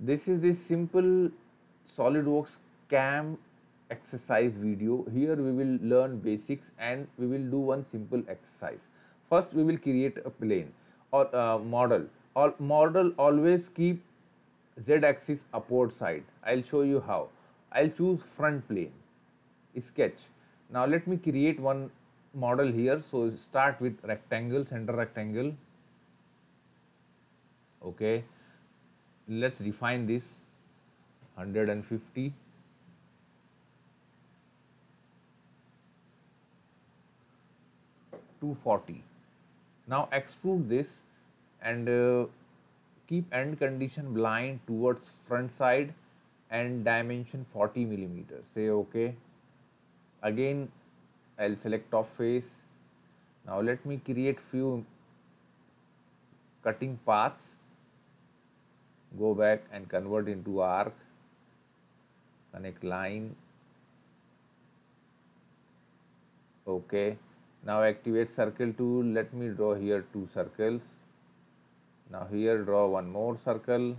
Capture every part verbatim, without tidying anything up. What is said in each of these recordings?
This is this simple SOLIDWORKS CAM exercise video. Here we will learn basics and we will do one simple exercise. First, we will create a plane or a model. Or model always keep z-axis upward side. I'll show you how. I'll choose front plane. Sketch. Now let me create one model here. So start with rectangle, center rectangle. Okay. Let's define this one hundred fifty. two forty. Now extrude this and uh, keep end condition blind towards front side and dimension forty millimeters. Say okay. Again, I'll select top face. Now let me create few cutting paths. Go back and convert into arc. Connect line. Okay. Now activate circle tool. Let me draw here two circles. Now here draw one more circle.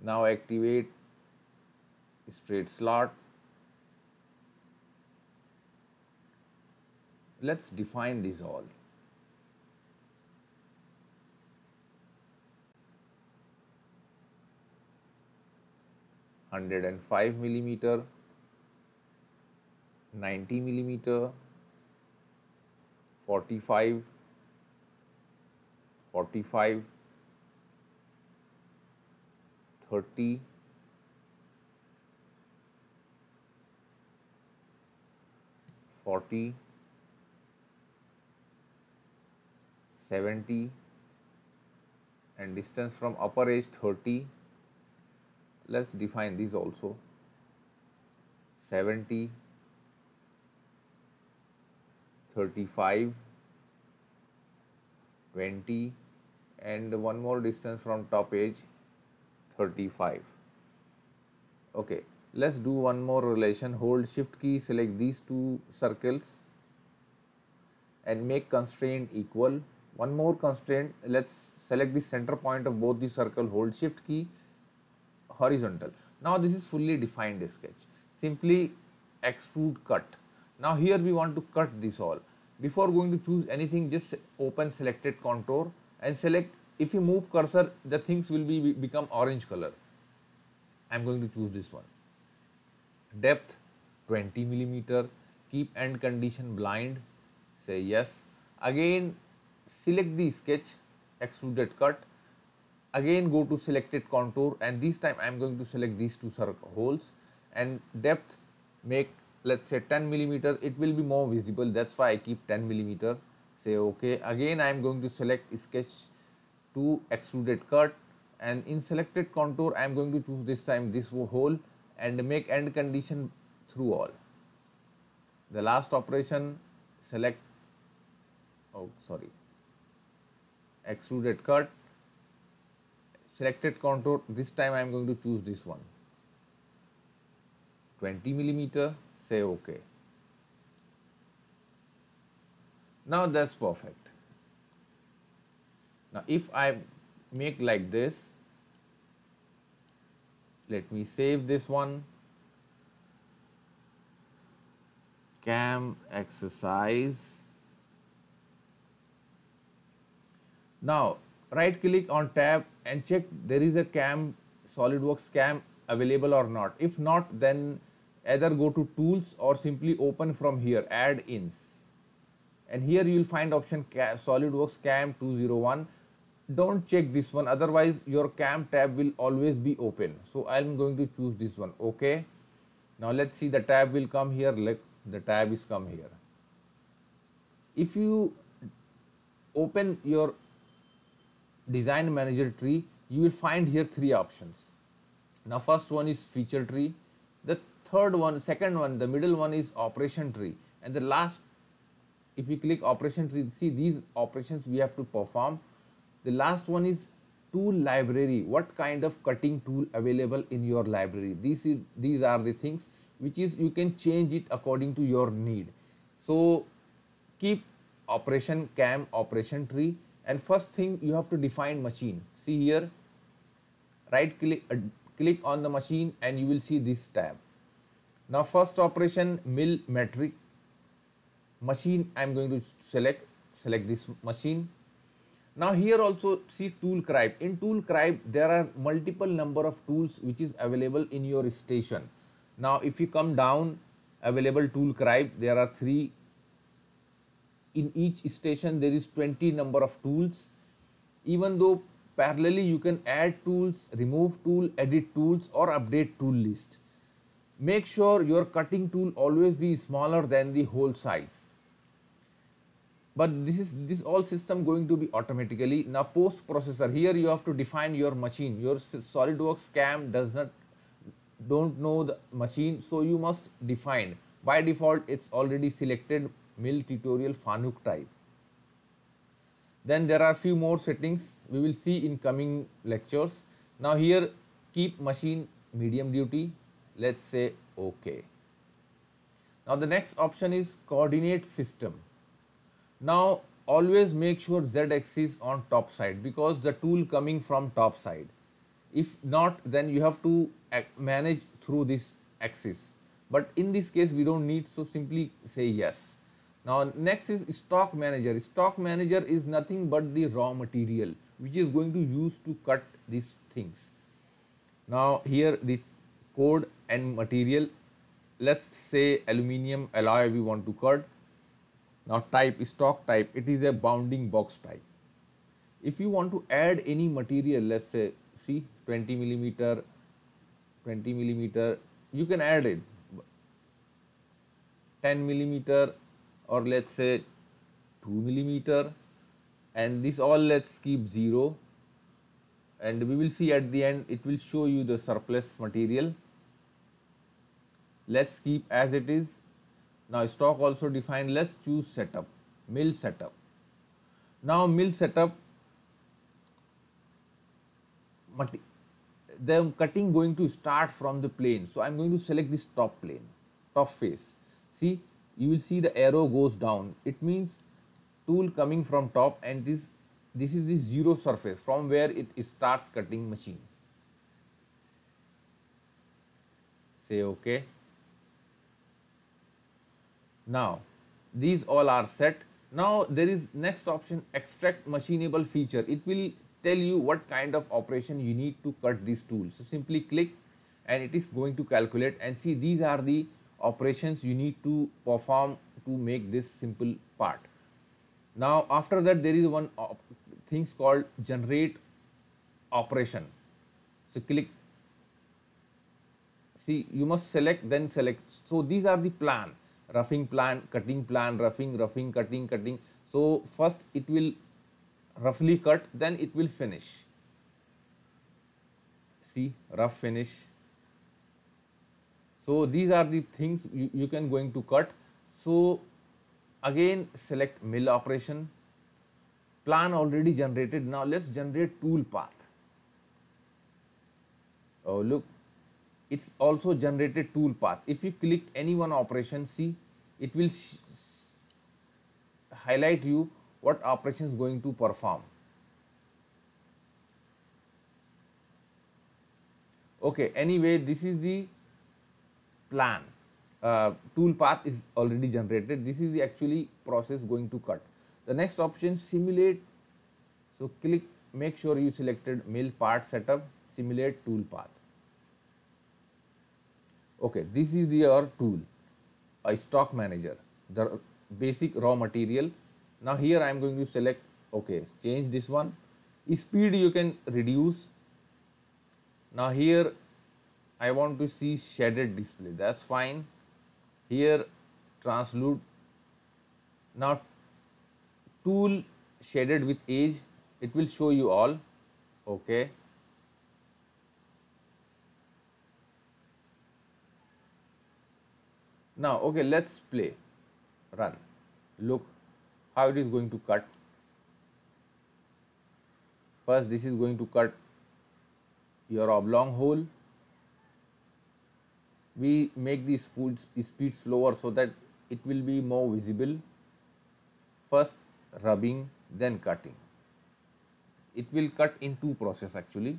Now activate straight slot. Let's define these all. one hundred five millimeter, ninety millimeter, forty-five, forty-five, thirty, forty, seventy, and distance from upper edge thirty. Let's define these also. seventy, thirty-five, twenty, and one more distance from top edge thirty-five. Okay, let's do one more relation. Hold shift key, select these two circles and make constraint equal. One more constraint, let's select the center point of both the circle, hold shift key, horizontal. Now this is fully defined sketch. Simply extrude cut. Now here we want to cut this all. Before going to choose anything, just open selected contour and select. If you move cursor, the things will be become orange color. I am going to choose this one. Depth twenty millimeter. Keep end condition blind. Say yes. Again select the sketch, extruded cut. Again go to selected contour, and this time I am going to select these two circle holes and depth make, let's say ten millimeter. It will be more visible, that's why I keep ten millimeter. Say okay. Again I am going to select sketch to extruded cut, and in selected contour I am going to choose this time this hole and make end condition through all. The last operation, select, oh sorry, extruded cut, selected contour. This time I am going to choose this one, twenty millimeter. Say okay. Now that's perfect. Now if I make like this, let me save this one. CAM exercise. Now right click on tab and check there is a CAM, SOLIDWORKS CAM available or not. If not, then either go to tools or simply open from here, add ins. And here you will find option SOLIDWORKS CAM two oh one. Don't check this one, otherwise your CAM tab will always be open. So I am going to choose this one. Okay. Now let's see, the tab will come here. Let the tab is come here. If you open your design manager tree, you will find here three options. Now first one is feature tree, the third one, second one, the middle one is operation tree, and the last, if you click operation tree, see these operations we have to perform. The last one is tool library, what kind of cutting tool available in your library. These is, these are the things which is you can change it according to your need. So keep operation CAM, operation tree. And first thing you have to define machine. See here, right click, uh, click on the machine and you will see this tab. Now first operation, mill metric. Machine I am going to select, select this machine. Now here also see tool crib. In tool crib there are multiple number of tools which is available in your station. Now if you come down available tool crib, there are three. In each station there is twenty number of tools. Even though parallelly you can add tools, remove tool, edit tools or update tool list. Make sure your cutting tool always be smaller than the whole size. But this is this all system going to be automatically. Now post processor, here you have to define your machine. Your SolidWorks CAM does not don't know the machine, so you must define. By default it's already selected mill tutorial Fanuc type. Then there are few more settings we will see in coming lectures. Now here keep machine medium duty, let's say OK. Now the next option is coordinate system. Now always make sure Z axis on top side because the tool coming from top side. If not, then you have to manage through this axis. But in this case we don't need, so simply say yes. Now next is stock manager. Stock manager is nothing but the raw material which is going to use to cut these things. Now here the code and material, let's say aluminium alloy we want to cut. Now type, stock type, it is a bounding box type. If you want to add any material, let's say see twenty millimeter, twenty millimeter, you can add it, ten millimeter or let's say two millimeter, and this all let's keep zero and we will see at the end it will show you the surplus material. Let's keep as it is. Now stock also defined, let's choose setup, mill setup. Now mill setup, the cutting going to start from the plane. So I am going to select this top plane, top face. See, you will see the arrow goes down. It means tool coming from top, and this, this is the zero surface from where it starts cutting machine. Say OK. Now these all are set. Now there is next option, extract machinable feature. It will tell you what kind of operation you need to cut this tool. So simply click and it is going to calculate, and see these are the operations you need to perform to make this simple part. Now after that there is one things called generate operation. So click, see you must select, then select. So these are the plan, roughing plan, cutting plan, roughing, roughing, cutting, cutting. So first it will roughly cut, then it will finish. See, rough finish. So these are the things you, you can going to cut. So again select mill operation, plan already generated. Now let's generate tool path. Oh look, it's also generated tool path. If you click any one operation, see it will highlight you what operation is going to perform. Okay, anyway this is the plan, uh, tool path is already generated. This is the actually process going to cut. The next option, simulate. So click, make sure you selected mill part setup, simulate tool path. Okay, this is your tool, a stock manager, the basic raw material. Now here I am going to select, okay, change this one. Speed you can reduce. Now here I want to see shaded display, that's fine. Here translucent. Now tool shaded with age, it will show you all. Okay. Now okay, let's play, run, look how it is going to cut. First this is going to cut your oblong hole. We make the speed slower so that it will be more visible. First rubbing, then cutting. It will cut in two processes actually,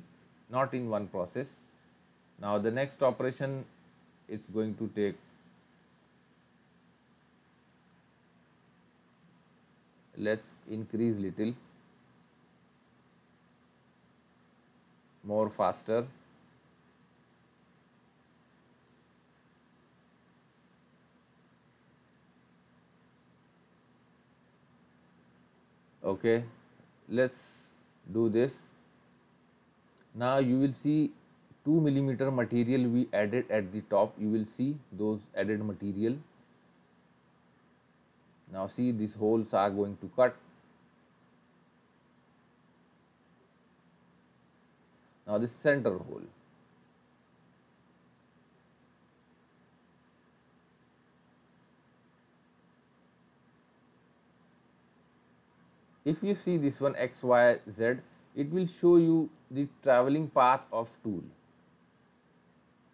not in one process. Now the next operation is going to take let's increase little more faster. Okay, let's do this. Now you will see two millimeter material we added at the top. You will see those added material. Now see, these holes are going to cut. Now this center hole. If you see this one X Y Z, it will show you the traveling path of tool.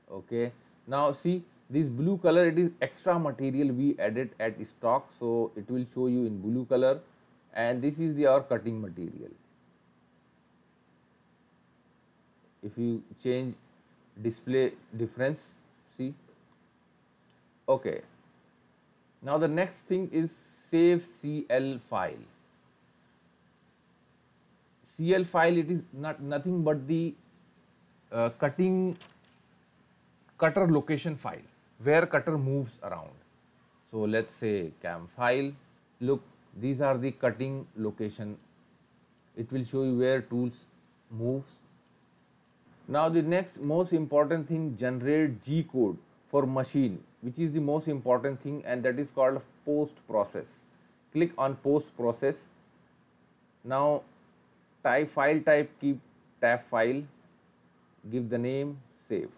Okay. Now see this blue color, it is extra material we added at stock, so it will show you in blue color, and this is the our cutting material. If you change display difference, see. Okay. Now the next thing is save C L file. C L file, it is not nothing but the uh, cutting cutter location file where cutter moves around. So let's say cam file. Look, these are the cutting location. It will show you where tools moves. Now the next most important thing, generate G code for machine, which is the most important thing, and that is called post process. Click on post process. Now type file type, keep tab file, give the name, save,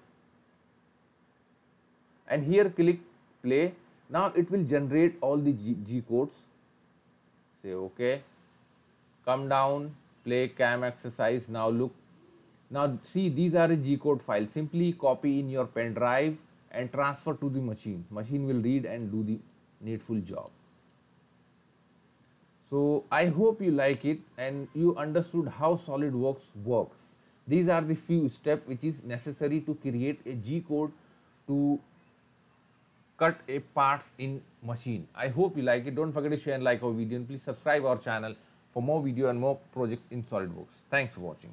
and here click play. Now it will generate all the G, G codes. Say okay, come down, play cam exercise. Now look, now see, these are a G code file. Simply copy in your pen drive and transfer to the machine. Machine will read and do the needful job. So I hope you like it and you understood how SOLIDWORKS works. These are the few steps which is necessary to create a G code to cut a parts in machine. I hope you like it. Don't forget to share and like our video, and please subscribe our channel for more video and more projects in SOLIDWORKS. Thanks for watching.